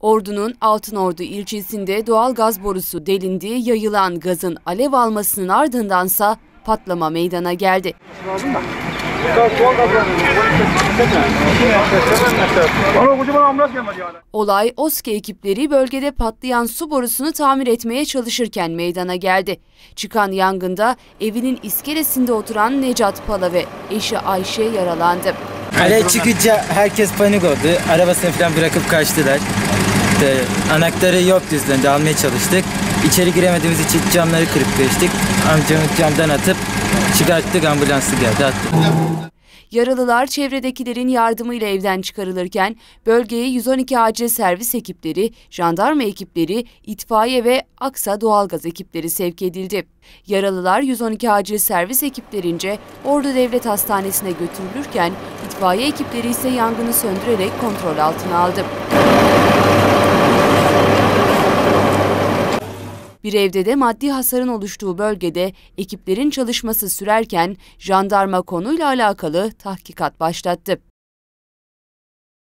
Ordu'nun Altınordu ilçesinde doğal gaz borusu delindi, yayılan gazın alev almasının ardındansa patlama meydana geldi. Olay OSKİ ekipleri bölgede patlayan su borusunu tamir etmeye çalışırken meydana geldi. Çıkan yangında evinin iskelesinde oturan Necat Pala ve eşi Ayşe yaralandı. Alev çıkınca herkes panik oldu. Arabasını falan bırakıp kaçtılar. Anahtarı yok bizden de almaya çalıştık. İçeri giremediğimiz için camları kırıp geçtik. Amcamı camdan atıp çıkarttık, ambulansı geldi attık. Yaralılar çevredekilerin yardımıyla evden çıkarılırken bölgeye 112 acil servis ekipleri, jandarma ekipleri, itfaiye ve Aksa doğalgaz ekipleri sevk edildi. Yaralılar 112 acil servis ekiplerince Ordu Devlet Hastanesi'ne götürülürken itfaiye ekipleri ise yangını söndürerek kontrol altına aldı. Bir evde de maddi hasarın oluştuğu bölgede ekiplerin çalışması sürerken jandarma konuyla alakalı tahkikat başlattı.